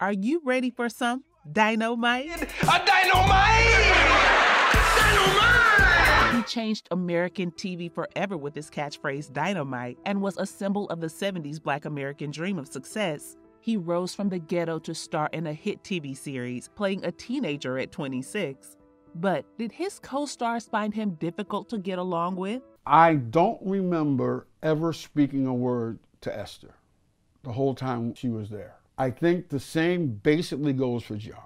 Are you ready for some dynamite? A dynamite! Dynamite! He changed American TV forever with his catchphrase dynamite and was a symbol of the 70s Black American dream of success. He rose from the ghetto to star in a hit TV series, playing a teenager at 26. But did his co-stars find him difficult to get along with? I don't remember ever speaking a word to Esther the whole time she was there. I think the same basically goes for John.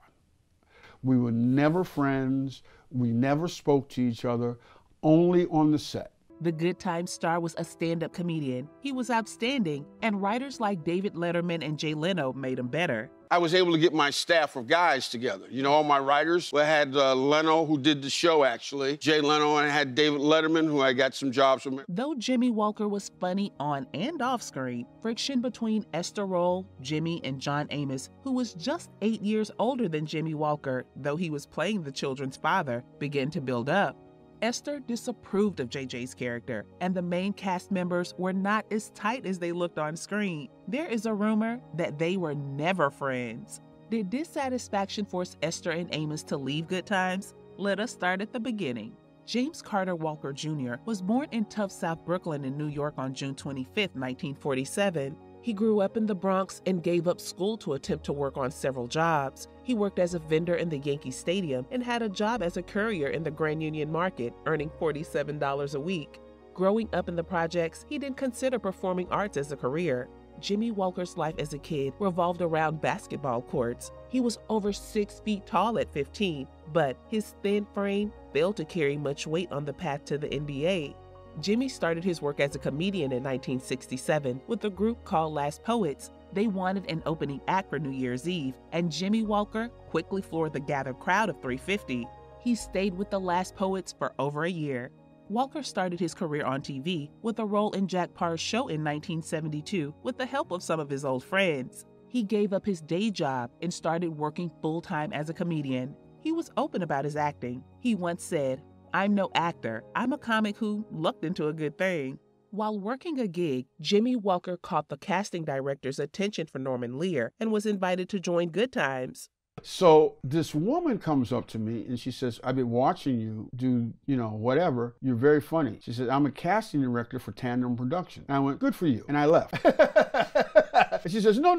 We were never friends. We never spoke to each other, only on the set. The Good Times star was a stand-up comedian. He was outstanding, and writers like David Letterman and Jay Leno made him better. I was able to get my staff of guys together. You know, all my writers. I had Leno, who did the show, actually. Jay Leno, and I had David Letterman, who I got some jobs from. Though Jimmie Walker was funny on and off screen, friction between Esther Rolle, Jimmie, and John Amos, who was just 8 years older than Jimmie Walker, though he was playing the children's father, began to build up. Esther disapproved of JJ's character, and the main cast members were not as tight as they looked on screen. There is a rumor that they were never friends. Did dissatisfaction force Esther and Amos to leave Good Times? Let us start at the beginning. James Carter Walker Jr. was born in tough South Brooklyn in New York on June 25, 1947. He grew up in the Bronx and gave up school to attempt to work on several jobs. He worked as a vendor in the Yankee Stadium and had a job as a courier in the Grand Union Market, earning $47 a week. Growing up in the projects, he didn't consider performing arts as a career. Jimmie Walker's life as a kid revolved around basketball courts. He was over 6 feet tall at 15, but his thin frame failed to carry much weight on the path to the NBA. Jimmie started his work as a comedian in 1967 with a group called The Last Poets. They wanted an opening act for New Year's Eve, and Jimmie Walker quickly floored the gathered crowd of 350. He stayed with The Last Poets for over a year. Walker started his career on TV with a role in Jack Parr's show in 1972 with the help of some of his old friends. He gave up his day job and started working full-time as a comedian. He was open about his acting. He once said, "I'm no actor. I'm a comic who lucked into a good thing." While working a gig, Jimmie Walker caught the casting director's attention for Norman Lear and was invited to join Good Times. So this woman comes up to me and she says, "I've been watching you do, you know, whatever. You're very funny." She says, "I'm a casting director for Tandem Productions." And I went, "Good for you." And I left. And she says, no.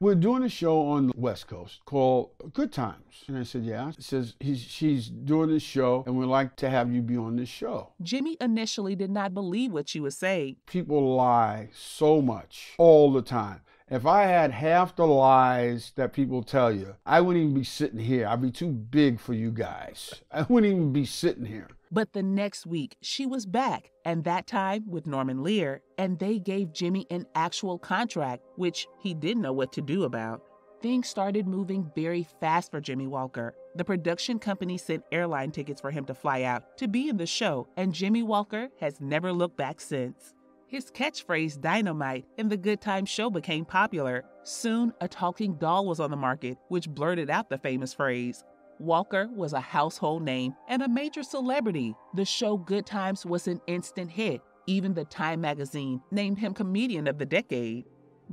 "We're doing a show on the West Coast called Good Times." And I said, "Yeah." She says, she's doing this show and we'd like to have you be on this show." Jimmie initially did not believe what she was saying. People lie so much all the time. If I had half the lies that people tell you, I wouldn't even be sitting here. I'd be too big for you guys. I wouldn't even be sitting here. But the next week, she was back, and that time with Norman Lear, and they gave Jimmie an actual contract, which he didn't know what to do about. Things started moving very fast for Jimmie Walker. The production company sent airline tickets for him to fly out to be in the show, and Jimmie Walker has never looked back since. His catchphrase, dynamite, in the Good Times show became popular. Soon, a talking doll was on the market, which blurted out the famous phrase. Walker was a household name and a major celebrity. The show Good Times was an instant hit. Even the Time magazine named him Comedian of the Decade.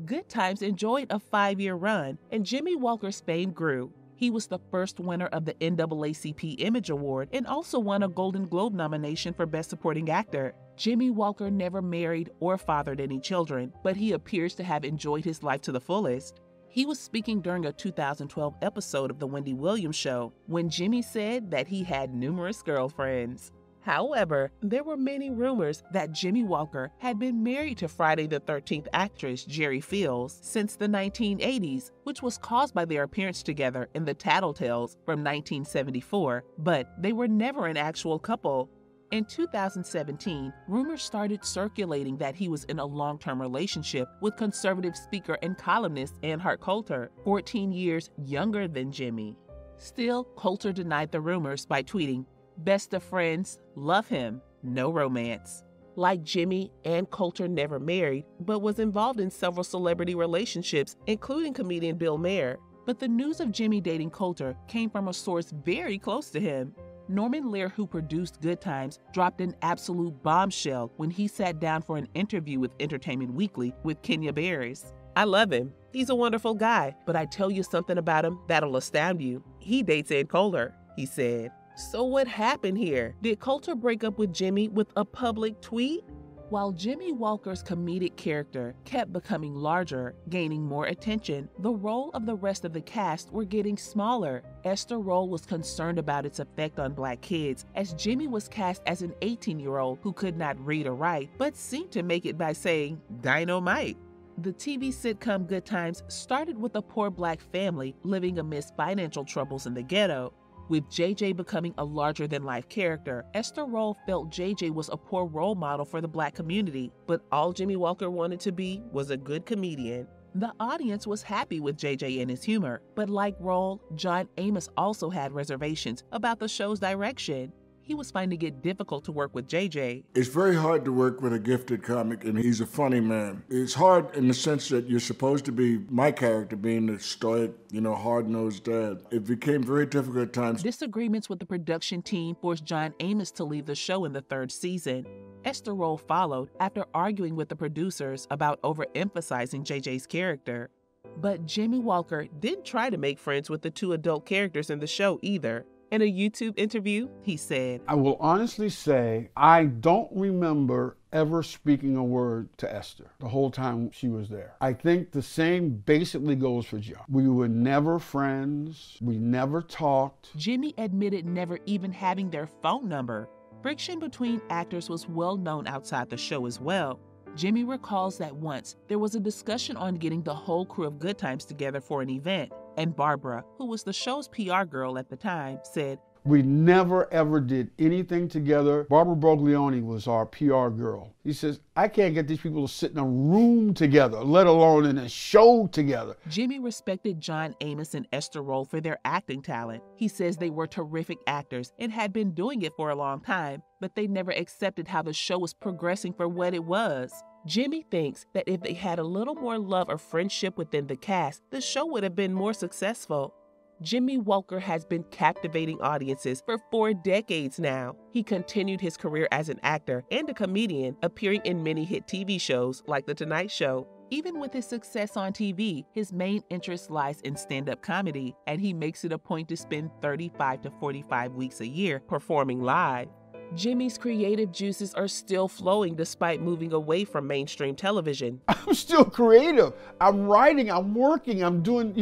Good Times enjoyed a 5-year run, and Jimmie Walker's fame grew. He was the first winner of the NAACP Image Award and also won a Golden Globe nomination for Best Supporting Actor. Jimmie Walker never married or fathered any children, but he appears to have enjoyed his life to the fullest. He was speaking during a 2012 episode of The Wendy Williams Show when Jimmie said that he had numerous girlfriends. However, there were many rumors that Jimmie Walker had been married to Friday the 13th actress Jerry Fields since the 1980s, which was caused by their appearance together in the Tattletales from 1974, but they were never an actual couple. In 2017, rumors started circulating that he was in a long-term relationship with conservative speaker and columnist Ann Hart Coulter, 14 years younger than Jimmie. Still, Coulter denied the rumors by tweeting, "Best of friends, love him, no romance." Like Jimmie, Ann Coulter never married, but was involved in several celebrity relationships, including comedian Bill Maher. But the news of Jimmie dating Coulter came from a source very close to him. Norman Lear, who produced Good Times, dropped an absolute bombshell when he sat down for an interview with Entertainment Weekly with Kenya Barris. I love him. He's a wonderful guy, but I tell you something about him that'll astound you. He dates Ed Kohler, he said. So what happened here? Did Coulter break up with Jimmie with a public tweet? While Jimmie Walker's comedic character kept becoming larger, gaining more attention, the role of the rest of the cast were getting smaller. Esther Rolle was concerned about its effect on Black kids, as Jimmie was cast as an 18-year-old who could not read or write, but seemed to make it by saying, "Dynamite." The TV sitcom Good Times started with a poor Black family living amidst financial troubles in the ghetto. With JJ becoming a larger-than-life character, Esther Rolle felt JJ was a poor role model for the Black community, but all Jimmie Walker wanted to be was a good comedian. The audience was happy with JJ and his humor, but like Rolle, John Amos also had reservations about the show's direction. He was finding it difficult to work with JJ. It's very hard to work with a gifted comic, and he's a funny man. It's hard in the sense that you're supposed to be, my character being the stoic, hard-nosed dad. It became very difficult at times. Disagreements with the production team forced John Amos to leave the show in the third season. Esther Rolle followed after arguing with the producers about overemphasizing JJ's character. But Jimmie Walker didn't try to make friends with the two adult characters in the show either. In a YouTube interview, he said, "I will honestly say I don't remember ever speaking a word to Esther the whole time she was there. I think the same basically goes for John. We were never friends. We never talked." Jimmie admitted never even having their phone number. Friction between actors was well known outside the show as well. Jimmie recalls that once there was a discussion on getting the whole crew of Good Times together for an event. And Barbara, who was the show's PR girl at the time, said, "We never ever did anything together. Barbara Broglione was our PR girl." He says, "I can't get these people to sit in a room together, let alone in a show together." Jimmie respected John Amos and Esther Rolle for their acting talent. He says they were terrific actors and had been doing it for a long time, but they never accepted how the show was progressing for what it was. Jimmie thinks that if they had a little more love or friendship within the cast, the show would have been more successful. Jimmie Walker has been captivating audiences for 4 decades now. He continued his career as an actor and a comedian, appearing in many hit TV shows like The Tonight Show. Even with his success on TV, his main interest lies in stand-up comedy, and he makes it a point to spend 35 to 45 weeks a year performing live. Jimmie's creative juices are still flowing despite moving away from mainstream television. "I'm still creative. I'm writing, I'm working, I'm doing,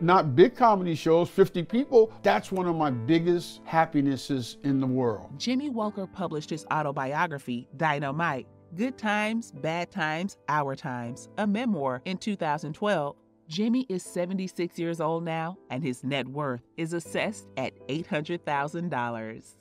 not big comedy shows, 50 people. That's one of my biggest happinesses in the world." Jimmie Walker published his autobiography, Dynamite: Good Times, Bad Times, Our Times, a memoir, in 2012. Jimmie is 76 years old now, and his net worth is assessed at $800,000.